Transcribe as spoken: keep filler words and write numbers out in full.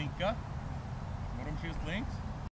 link up. Bottom fused links.